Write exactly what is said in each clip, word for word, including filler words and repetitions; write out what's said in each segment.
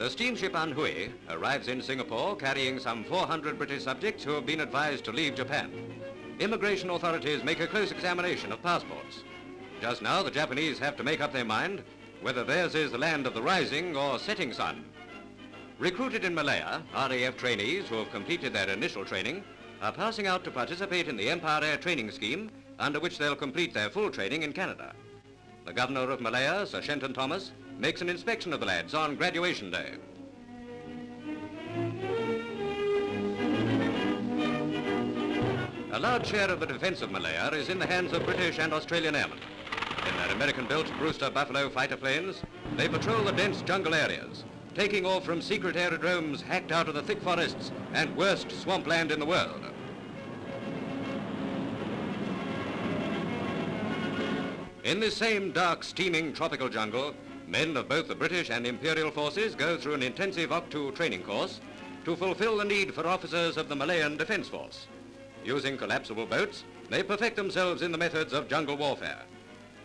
The steamship Anhui arrives in Singapore carrying some four hundred British subjects who have been advised to leave Japan. Immigration authorities make a close examination of passports. Just now, the Japanese have to make up their mind whether theirs is the land of the rising or setting sun. Recruited in Malaya, R A F trainees who have completed their initial training are passing out to participate in the Empire Air Training Scheme, under which they'll complete their full training in Canada. The Governor of Malaya, Sir Shenton Thomas, makes an inspection of the lads on graduation day. A large share of the defence of Malaya is in the hands of British and Australian airmen. In their American-built Brewster Buffalo fighter planes, they patrol the dense jungle areas, taking off from secret aerodromes hacked out of the thick forests and worst swampland in the world. In this same dark, steaming tropical jungle, men of both the British and Imperial forces go through an intensive O C T U training course to fulfill the need for officers of the Malayan Defence Force. Using collapsible boats, they perfect themselves in the methods of jungle warfare.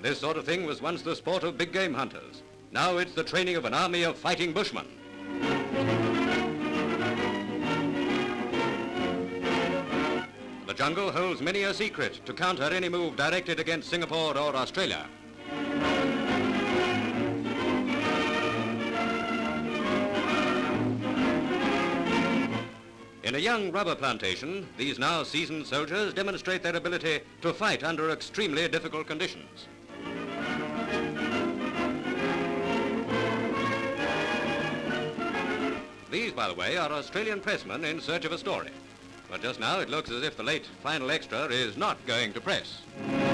This sort of thing was once the sport of big game hunters. Now it's the training of an army of fighting bushmen. The jungle holds many a secret to counter any move directed against Singapore or Australia. In a young rubber plantation, these now seasoned soldiers demonstrate their ability to fight under extremely difficult conditions. These, by the way, are Australian pressmen in search of a story. But just now it looks as if the late final extra is not going to press.